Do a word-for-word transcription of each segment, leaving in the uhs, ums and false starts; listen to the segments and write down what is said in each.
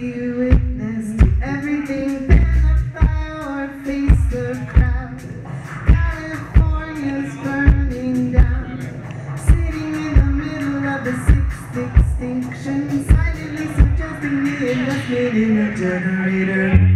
be a witness to everything. Fan the fire or face the crowd. California's burning down. Sitting in the middle of the sixth extinction, silently suggesting the investment in a generator.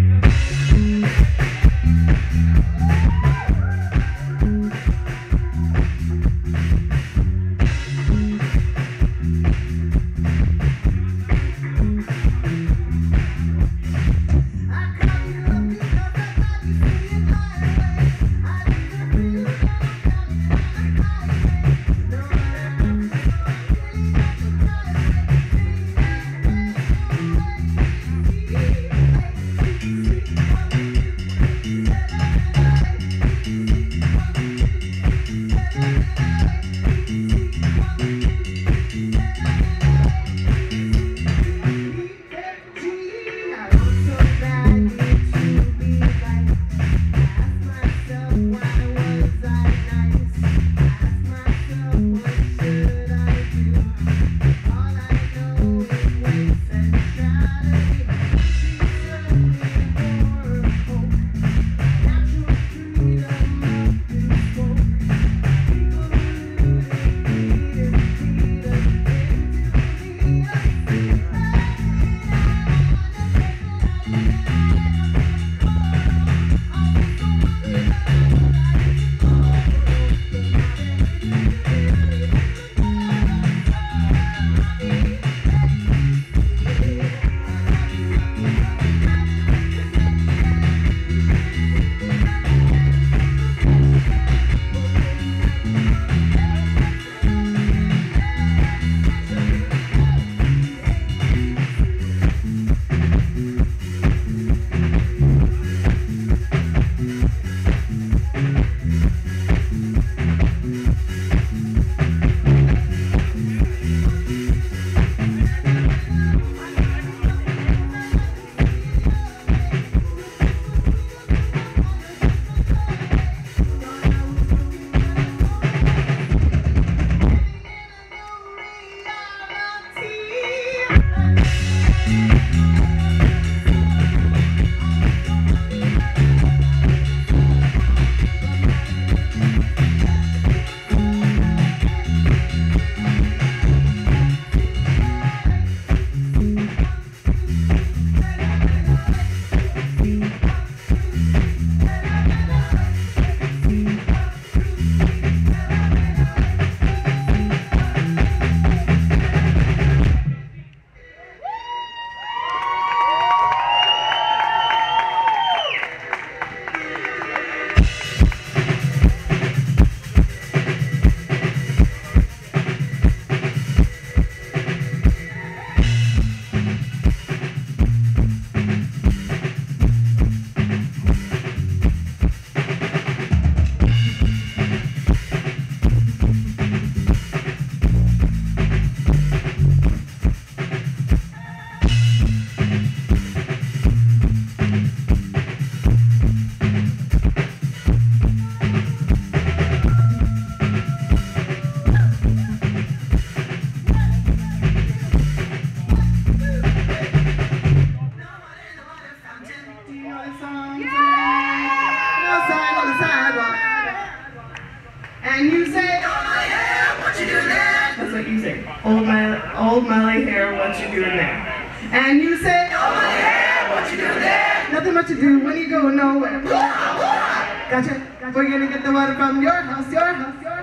And you say, "Oh my hair, what you doing there?" That's what you say. Old Miley, old Miley hair, what you doing there? And you say, "Oh my hair, what you doing there?" Nothing much to do when you go nowhere. Gotcha. We're gonna get the water from your house, your house, your house.